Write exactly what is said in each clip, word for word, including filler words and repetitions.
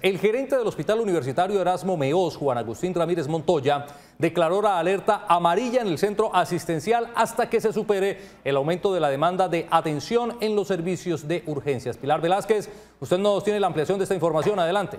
El gerente del Hospital Universitario Erasmo Meoz, Juan Agustín Ramírez Montoya, declaró la alerta amarilla en el centro asistencial hasta que se supere el aumento de la demanda de atención en los servicios de urgencias. Pilar Velásquez, usted nos tiene la ampliación de esta información. Adelante.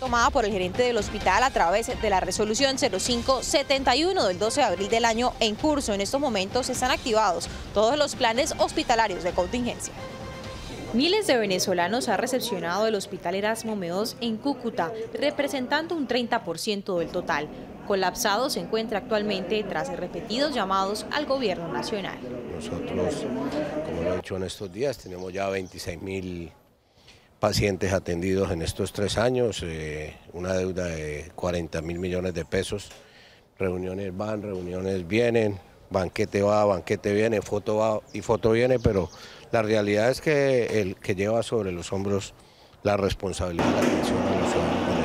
Tomada por el gerente del hospital a través de la resolución cero cinco setenta y uno del doce de abril del año en curso. En estos momentos están activados todos los planes hospitalarios de contingencia. Miles de venezolanos ha recepcionado el Hospital Erasmo Meoz en Cúcuta, representando un treinta por ciento del total. Colapsado se encuentra actualmente tras repetidos llamados al gobierno nacional. Nosotros, como lo he hecho en estos días, tenemos ya veintiséis mil pacientes atendidos en estos tres años, eh, una deuda de cuarenta mil millones de pesos, reuniones van, reuniones vienen, banquete va, banquete viene, foto va y foto viene, pero la realidad es que el que lleva sobre los hombros la responsabilidad de la atención a los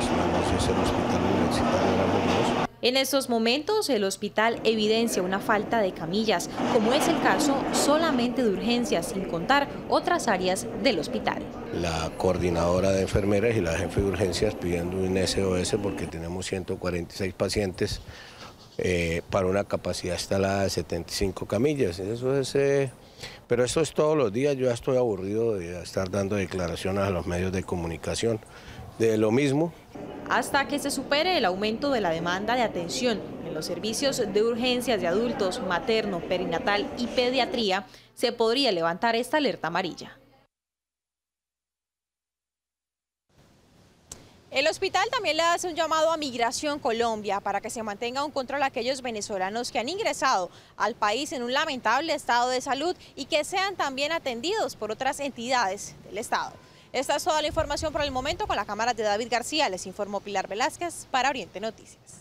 ciudadanos es el Hospital Universitario Erasmo Meoz. En estos momentos el hospital evidencia una falta de camillas, como es el caso solamente de urgencias, sin contar otras áreas del hospital. La coordinadora de enfermeras y la jefe de urgencias pidiendo un S O S porque tenemos ciento cuarenta y seis pacientes eh, para una capacidad instalada de setenta y cinco camillas. Eso es, eh, pero esto es todos los días. Yo ya estoy aburrido de estar dando declaraciones a los medios de comunicación de lo mismo. Hasta que se supere el aumento de la demanda de atención en los servicios de urgencias de adultos, materno, perinatal y pediatría, se podría levantar esta alerta amarilla. El hospital también le hace un llamado a Migración Colombia para que se mantenga un control a aquellos venezolanos que han ingresado al país en un lamentable estado de salud y que sean también atendidos por otras entidades del Estado. Esta es toda la información por el momento. Con la cámara de David García, les informó Pilar Velásquez para Oriente Noticias.